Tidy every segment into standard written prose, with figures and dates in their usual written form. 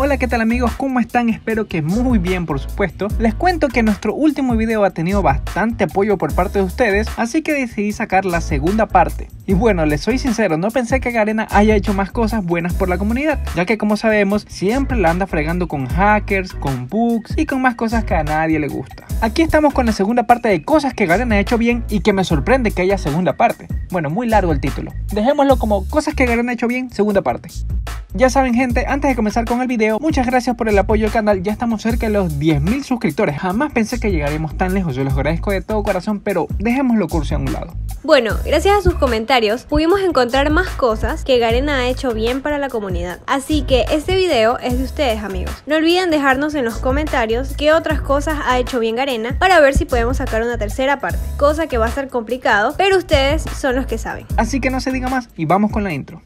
Hola, ¿qué tal amigos? ¿Cómo están? Espero que muy bien, por supuesto. Les cuento que nuestro último video ha tenido bastante apoyo por parte de ustedes, así que decidí sacar la segunda parte. Y bueno, les soy sincero, no pensé que Garena haya hecho más cosas buenas por la comunidad, ya que como sabemos, siempre la anda fregando con hackers, con bugs y con más cosas que a nadie le gusta. Aquí estamos con la segunda parte de cosas que Garena ha hecho bien y que me sorprende que haya segunda parte. Bueno, muy largo el título. Dejémoslo como cosas que Garena ha hecho bien, segunda parte. Ya saben gente, antes de comenzar con el video, muchas gracias por el apoyo al canal, ya estamos cerca de los 10.000 suscriptores, jamás pensé que llegaremos tan lejos, yo los agradezco de todo corazón, pero dejémoslo cursi a un lado. Bueno, gracias a sus comentarios pudimos encontrar más cosas que Garena ha hecho bien para la comunidad, así que este video es de ustedes amigos, no olviden dejarnos en los comentarios qué otras cosas ha hecho bien Garena para ver si podemos sacar una tercera parte, cosa que va a ser complicado, pero ustedes son los que saben. Así que no se diga más y vamos con la intro.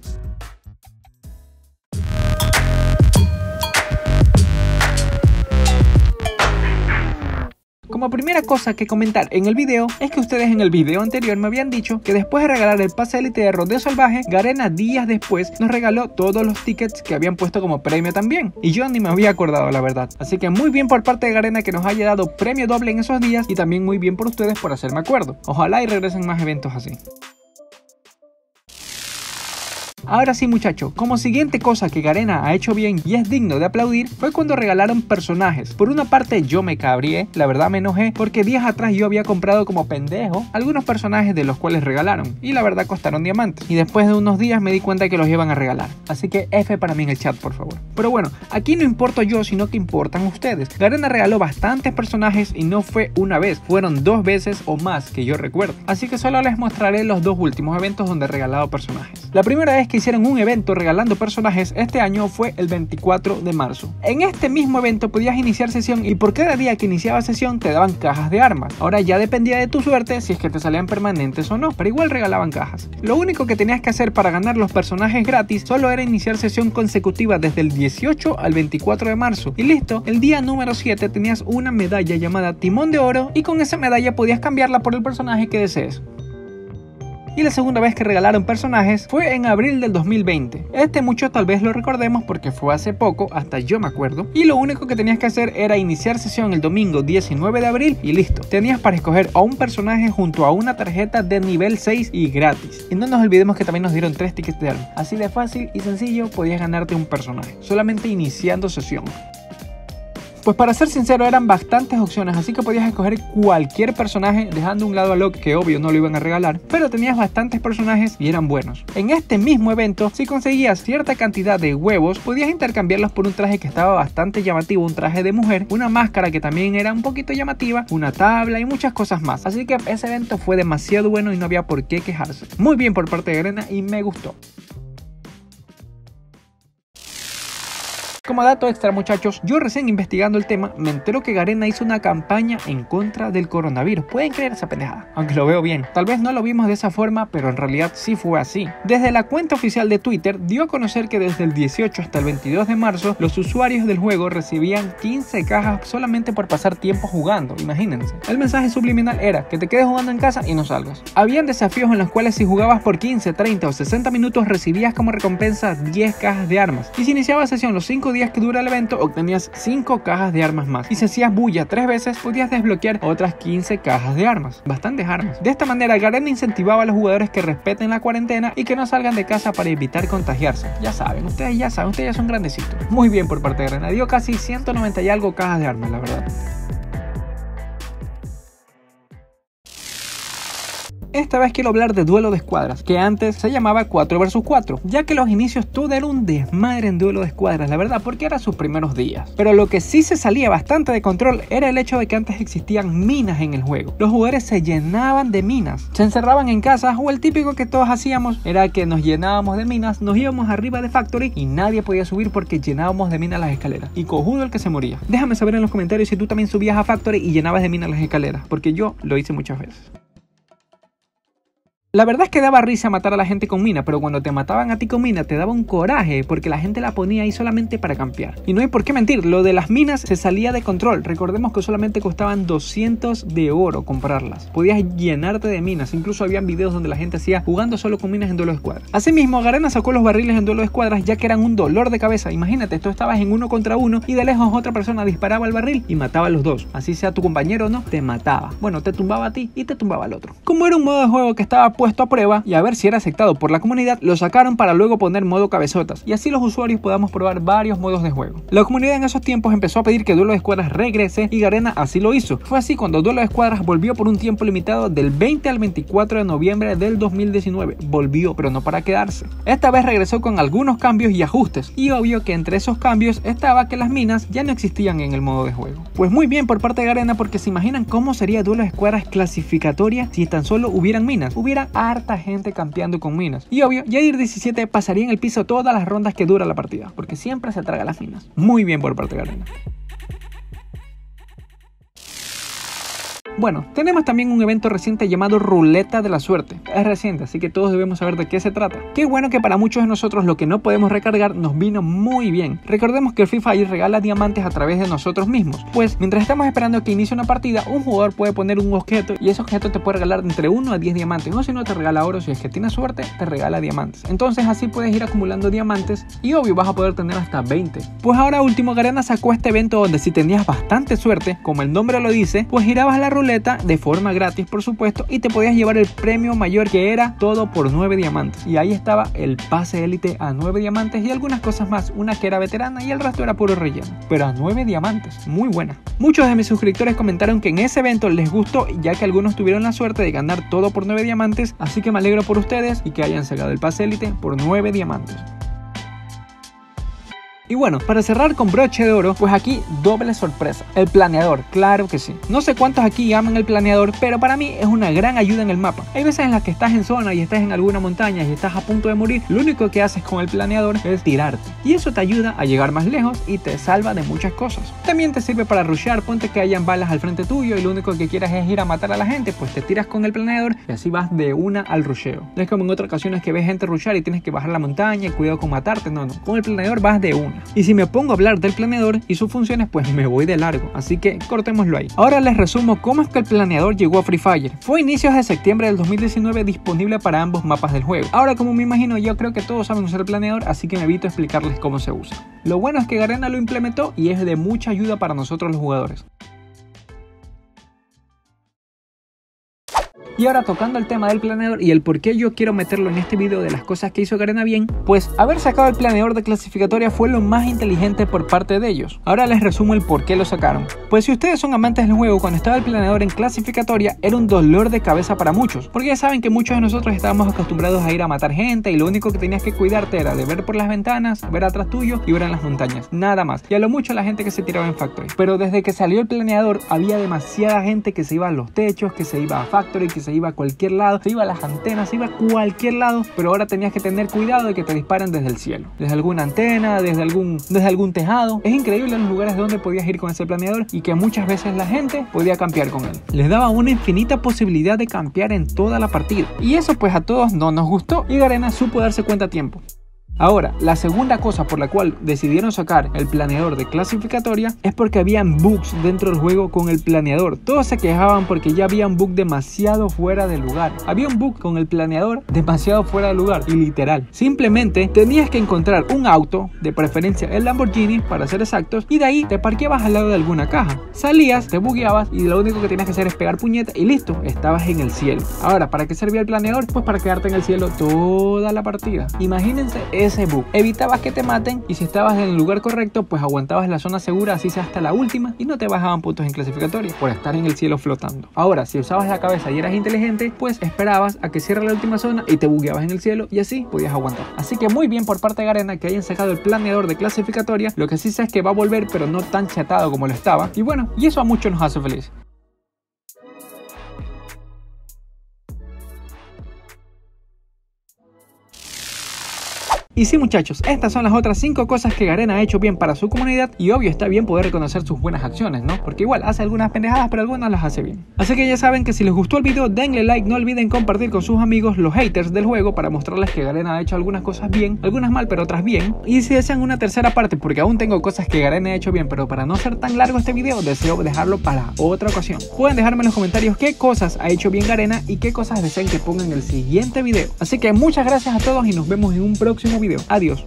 Como primera cosa que comentar en el video es que ustedes en el video anterior me habían dicho que después de regalar el pase élite de Rodeo Salvaje, Garena días después nos regaló todos los tickets que habían puesto como premio también, y yo ni me había acordado la verdad, así que muy bien por parte de Garena que nos haya dado premio doble en esos días, y también muy bien por ustedes por hacerme acuerdo, ojalá y regresen más eventos así. Ahora sí muchachos, como siguiente cosa que Garena ha hecho bien y es digno de aplaudir fue cuando regalaron personajes. Por una parte yo me cabrié, la verdad me enojé porque días atrás yo había comprado como pendejo algunos personajes de los cuales regalaron y la verdad costaron diamantes, y después de unos días me di cuenta que los iban a regalar, así que F para mí en el chat por favor. Pero bueno, aquí no importo yo sino que importan ustedes. Garena regaló bastantes personajes y no fue una vez, fueron dos veces o más que yo recuerdo, así que solo les mostraré los dos últimos eventos donde he regalado personajes. La primera vez que hicieron un evento regalando personajes este año fue el 24 de marzo. En este mismo evento podías iniciar sesión y por cada día que iniciaba sesión te daban cajas de armas. Ahora ya dependía de tu suerte si es que te salían permanentes o no, pero igual regalaban cajas. Lo único que tenías que hacer para ganar los personajes gratis solo era iniciar sesión consecutiva desde el 18 al 24 de marzo y listo. El día número 7 tenías una medalla llamada Timón de Oro y con esa medalla podías cambiarla por el personaje que desees. Y la segunda vez que regalaron personajes fue en abril del 2020. Este muchos tal vez lo recordemos porque fue hace poco, hasta yo me acuerdo. Y lo único que tenías que hacer era iniciar sesión el domingo 19 de abril y listo. Tenías para escoger a un personaje junto a una tarjeta de nivel 6 y gratis. Y no nos olvidemos que también nos dieron 3 tickets de arma. Así de fácil y sencillo podías ganarte un personaje, solamente iniciando sesión. Pues para ser sincero eran bastantes opciones, así que podías escoger cualquier personaje dejando a un lado a Locke, que obvio no lo iban a regalar, pero tenías bastantes personajes y eran buenos. En este mismo evento, si conseguías cierta cantidad de huevos, podías intercambiarlos por un traje que estaba bastante llamativo, un traje de mujer, una máscara que también era un poquito llamativa, una tabla y muchas cosas más. Así que ese evento fue demasiado bueno y no había por qué quejarse. Muy bien por parte de Garena y me gustó. Como dato extra muchachos, yo recién investigando el tema me entero que Garena hizo una campaña en contra del coronavirus, pueden creer esa pendejada, aunque lo veo bien, tal vez no lo vimos de esa forma pero en realidad sí fue así. Desde la cuenta oficial de Twitter dio a conocer que desde el 18 hasta el 22 de marzo los usuarios del juego recibían 15 cajas solamente por pasar tiempo jugando, imagínense. El mensaje subliminal era que te quedes jugando en casa y no salgas. Habían desafíos en los cuales si jugabas por 15, 30 o 60 minutos recibías como recompensa 10 cajas de armas, y si iniciabas sesión los 5 días que dura el evento obtenías 5 cajas de armas más, y si hacías bulla 3 veces podías desbloquear otras 15 cajas de armas, bastantes armas. De esta manera Garena incentivaba a los jugadores que respeten la cuarentena y que no salgan de casa para evitar contagiarse. Ya saben, ustedes ya son grandecitos. Muy bien por parte de Garena, dio casi 190 y algo cajas de armas la verdad. Esta vez quiero hablar de duelo de escuadras, que antes se llamaba 4 vs 4, ya que los inicios todo era un desmadre en duelo de escuadras, la verdad, porque eran sus primeros días. Pero lo que sí se salía bastante de control era el hecho de que antes existían minas en el juego. Los jugadores se llenaban de minas, se encerraban en casas, o el típico que todos hacíamos era que nos llenábamos de minas, nos íbamos arriba de Factory y nadie podía subir porque llenábamos de minas las escaleras, y cojudo el que se moría. Déjame saber en los comentarios si tú también subías a Factory y llenabas de minas las escaleras, porque yo lo hice muchas veces. La verdad es que daba risa matar a la gente con mina, pero cuando te mataban a ti con mina te daba un coraje porque la gente la ponía ahí solamente para campear. Y no hay por qué mentir, lo de las minas se salía de control. Recordemos que solamente costaban 200 de oro comprarlas. Podías llenarte de minas, incluso habían videos donde la gente hacía jugando solo con minas en duelo de escuadras. Asimismo, Garena sacó los barriles en duelo de escuadras ya que eran un dolor de cabeza. Imagínate, tú estabas en uno contra uno y de lejos otra persona disparaba al barril y mataba a los dos. Así sea tu compañero o no, te mataba. Bueno, te tumbaba a ti y te tumbaba al otro. Como era un modo de juego que estaba puesto a prueba y a ver si era aceptado por la comunidad, lo sacaron para luego poner modo cabezotas y así los usuarios podamos probar varios modos de juego. La comunidad en esos tiempos empezó a pedir que Duelo de Escuadras regrese y Garena así lo hizo. Fue así cuando Duelo de Escuadras volvió por un tiempo limitado del 20 al 24 de noviembre del 2019. Volvió, pero no para quedarse. Esta vez regresó con algunos cambios y ajustes, y obvio que entre esos cambios estaba que las minas ya no existían en el modo de juego. Pues muy bien por parte de Garena, porque se imaginan cómo sería Duelo de Escuadras clasificatoria si tan solo hubieran minas. Hubiera harta gente campeando con minas. Y obvio, Jair17 pasaría en el piso todas las rondas que dura la partida, porque siempre se traga las minas. Muy bien por parte de Garena. Bueno, tenemos también un evento reciente llamado Ruleta de la Suerte. Es reciente, así que todos debemos saber de qué se trata. Qué bueno que para muchos de nosotros lo que no podemos recargar nos vino muy bien. Recordemos que el Free Fire regala diamantes a través de nosotros mismos. Pues, mientras estamos esperando que inicie una partida, un jugador puede poner un objeto y ese objeto te puede regalar entre 1 a 10 diamantes. O si no, te regala oro. Si es que tienes suerte, te regala diamantes. Entonces así puedes ir acumulando diamantes y obvio vas a poder tener hasta 20. Pues ahora último, Garena sacó este evento donde si tenías bastante suerte, como el nombre lo dice, pues girabas a la ruleta de forma gratis, por supuesto, y te podías llevar el premio mayor, que era todo por 9 diamantes. Y ahí estaba el pase élite a 9 diamantes y algunas cosas más, una que era veterana y el resto era puro relleno, pero a 9 diamantes, muy buena. Muchos de mis suscriptores comentaron que en ese evento les gustó, ya que algunos tuvieron la suerte de ganar todo por 9 diamantes, así que me alegro por ustedes y que hayan sacado el pase élite por 9 diamantes. Y bueno, para cerrar con broche de oro, pues aquí doble sorpresa. El planeador, claro que sí. No sé cuántos aquí aman el planeador, pero para mí es una gran ayuda en el mapa. Hay veces en las que estás en zona y estás en alguna montaña y estás a punto de morir, lo único que haces con el planeador es tirarte. Y eso te ayuda a llegar más lejos y te salva de muchas cosas. También te sirve para rushear, ponte que hayan balas al frente tuyo y lo único que quieras es ir a matar a la gente, pues te tiras con el planeador y así vas de una al rusheo. No es como en otras ocasiones que ves gente rushear y tienes que bajar la montaña y cuidado con matarte, no. Con el planeador vas de una. Y si me pongo a hablar del planeador y sus funciones, pues me voy de largo, así que cortémoslo ahí. Ahora les resumo cómo es que el planeador llegó a Free Fire. Fue a inicios de septiembre del 2019 disponible para ambos mapas del juego. Ahora, como me imagino, yo creo que todos saben usar el planeador, así que me evito explicarles cómo se usa. Lo bueno es que Garena lo implementó y es de mucha ayuda para nosotros los jugadores. Y ahora, tocando el tema del planeador y el por qué yo quiero meterlo en este video de las cosas que hizo Garena bien, pues haber sacado el planeador de clasificatoria fue lo más inteligente por parte de ellos. Ahora les resumo el por qué lo sacaron. Pues si ustedes son amantes del juego, cuando estaba el planeador en clasificatoria era un dolor de cabeza para muchos, porque ya saben que muchos de nosotros estábamos acostumbrados a ir a matar gente y lo único que tenías que cuidarte era de ver por las ventanas, ver atrás tuyo y ver en las montañas, nada más, y a lo mucho la gente que se tiraba en Factory. Pero desde que salió el planeador había demasiada gente que se iba a los techos, que se iba a Factory, que se iba a cualquier lado, se iba a las antenas, se iba a cualquier lado, pero ahora tenías que tener cuidado de que te disparen desde el cielo, desde alguna antena, desde algún tejado. Es increíble los lugares donde podías ir con ese planeador y que muchas veces la gente podía campear con él. Les daba una infinita posibilidad de campear en toda la partida, y eso pues a todos no nos gustó, y Garena supo darse cuenta a tiempo. Ahora, la segunda cosa por la cual decidieron sacar el planeador de clasificatoria es porque habían bugs dentro del juego con el planeador. Todos se quejaban porque ya había un bug demasiado fuera de lugar. Había un bug con el planeador demasiado fuera de lugar, y literal. Simplemente tenías que encontrar un auto, de preferencia el Lamborghini para ser exactos, y de ahí te parqueabas al lado de alguna caja. Salías, te bugueabas y lo único que tenías que hacer es pegar puñeta y listo, estabas en el cielo. Ahora, ¿para qué servía el planeador? Pues para quedarte en el cielo toda la partida. Imagínense ese bug. Evitabas que te maten y si estabas en el lugar correcto, pues aguantabas la zona segura, así sea hasta la última, y no te bajaban puntos en clasificatoria por estar en el cielo flotando. Ahora, si usabas la cabeza y eras inteligente, pues esperabas a que cierre la última zona y te bugueabas en el cielo y así podías aguantar. Así que muy bien por parte de Garena que hayan sacado el planeador de clasificatoria. Lo que sí sé es que va a volver, pero no tan chatado como lo estaba. Y bueno, y eso a muchos nos hace feliz. Y sí, muchachos, estas son las otras 5 cosas que Garena ha hecho bien para su comunidad. Y obvio está bien poder reconocer sus buenas acciones, ¿no? Porque igual hace algunas pendejadas, pero algunas las hace bien. Así que ya saben que si les gustó el video, denle like. No olviden compartir con sus amigos los haters del juego para mostrarles que Garena ha hecho algunas cosas bien, algunas mal, pero otras bien. Y si desean una tercera parte, porque aún tengo cosas que Garena ha hecho bien, pero para no ser tan largo este video, deseo dejarlo para otra ocasión. Pueden dejarme en los comentarios qué cosas ha hecho bien Garena y qué cosas desean que pongan en el siguiente video. Así que muchas gracias a todos y nos vemos en un próximo video. Adiós.